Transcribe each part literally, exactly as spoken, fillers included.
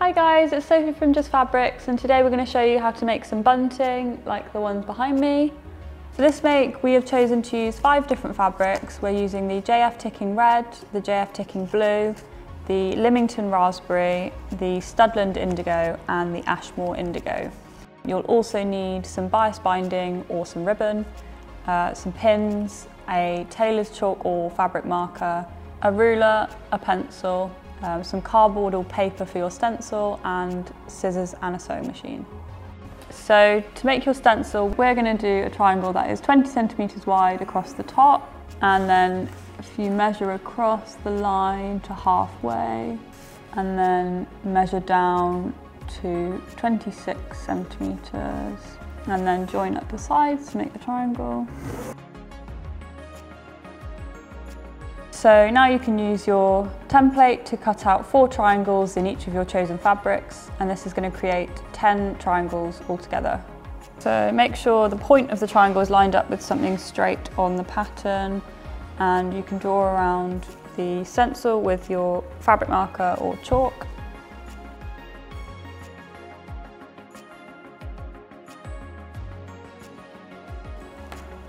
Hi guys, it's Sophie from Just Fabrics, and today we're going to show you how to make some bunting like the ones behind me. For this make we have chosen to use five different fabrics. We're using the J F Ticking Red, the J F Ticking Blue, the Lymington Raspberry, the Studland Indigo and the Ashmore Indigo. You'll also need some bias binding or some ribbon, uh, some pins, a tailor's chalk or fabric marker, a ruler, a pencil, Um, some cardboard or paper for your stencil, and scissors and a sewing machine. So to make your stencil, we're going to do a triangle that is twenty centimetres wide across the top, and then if you measure across the line to halfway and then measure down to twenty-six centimetres and then join up the sides to make the triangle. So now you can use your template to cut out four triangles in each of your chosen fabrics, and this is going to create ten triangles altogether. So make sure the point of the triangle is lined up with something straight on the pattern, and you can draw around the stencil with your fabric marker or chalk.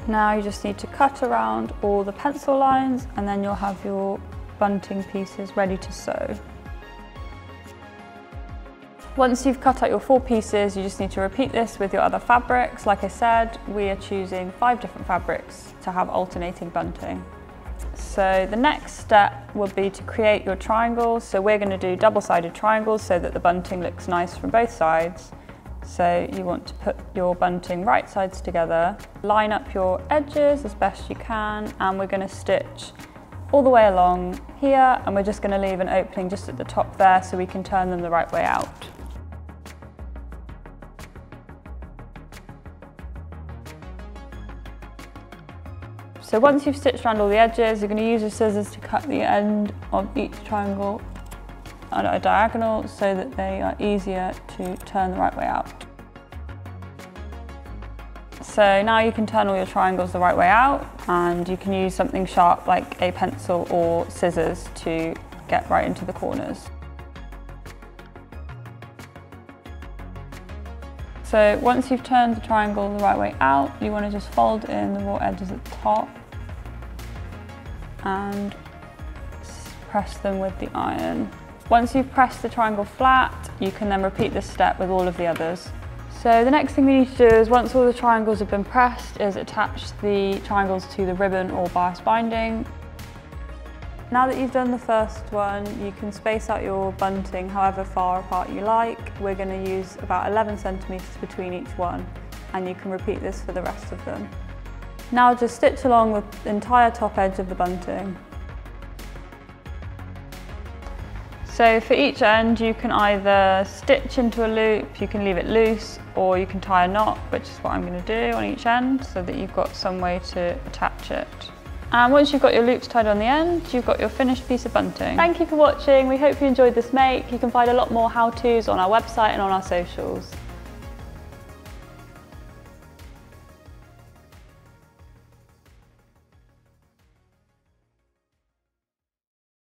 Now you just need to cut around all the pencil lines, and then you'll have your bunting pieces ready to sew. Once you've cut out your four pieces, you just need to repeat this with your other fabrics. Like I said, we are choosing five different fabrics to have alternating bunting. So the next step will be to create your triangles. So we're going to do double-sided triangles so that the bunting looks nice from both sides. So you want to put your bunting right sides together, line up your edges as best you can, and we're going to stitch all the way along here, and we're just going to leave an opening just at the top there so we can turn them the right way out. So once you've stitched around all the edges, you're going to use your scissors to cut the end of each triangle at a diagonal so that they are easier to turn the right way out. So now you can turn all your triangles the right way out, and you can use something sharp like a pencil or scissors to get right into the corners. So once you've turned the triangle the right way out, you want to just fold in the raw edges at the top and press them with the iron. Once you've pressed the triangle flat, you can then repeat this step with all of the others. So the next thing we need to do is, once all the triangles have been pressed, is attach the triangles to the ribbon or bias binding. Now that you've done the first one, you can space out your bunting however far apart you like. We're going to use about eleven centimetres between each one, and you can repeat this for the rest of them. Now just stitch along the entire top edge of the bunting. So for each end, you can either stitch into a loop, you can leave it loose, or you can tie a knot, which is what I'm going to do on each end so that you've got some way to attach it. And once you've got your loops tied on the end, you've got your finished piece of bunting. Thank you for watching. We hope you enjoyed this make. You can find a lot more how-tos on our website and on our socials.